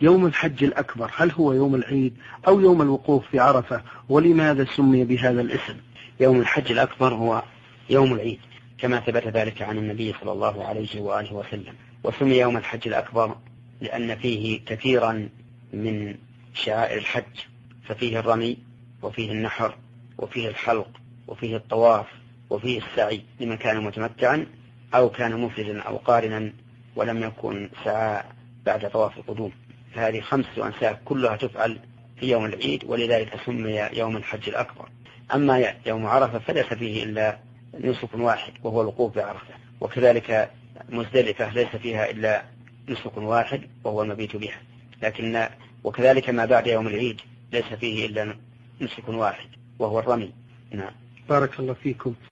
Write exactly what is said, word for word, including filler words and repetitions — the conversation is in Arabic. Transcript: يوم الحج الأكبر هل هو يوم العيد أو يوم الوقوف في عرفة، ولماذا سمي بهذا الاسم؟ يوم الحج الأكبر هو يوم العيد كما ثبت ذلك عن النبي صلى الله عليه وآله وسلم، وسمي يوم الحج الأكبر لأن فيه كثيرا من شعائر الحج، ففيه الرمي وفيه النحر وفيه الحلق وفيه الطواف وفيه السعي لمن كان متمتعا أو كان مفردا أو قارنا ولم يكن سعى بعد طواف القدوم، فهذه خمس أنساك كلها تفعل في يوم العيد، ولذلك سمي يوم الحج الأكبر. أما يوم عرفة فليس فيه إلا نسك واحد وهو الوقوف بعرفة، وكذلك مزدلفة ليس فيها إلا نسك واحد وهو المبيت بها، لكن وكذلك ما بعد يوم العيد ليس فيه إلا نسك واحد وهو الرمي. نعم، بارك الله فيكم.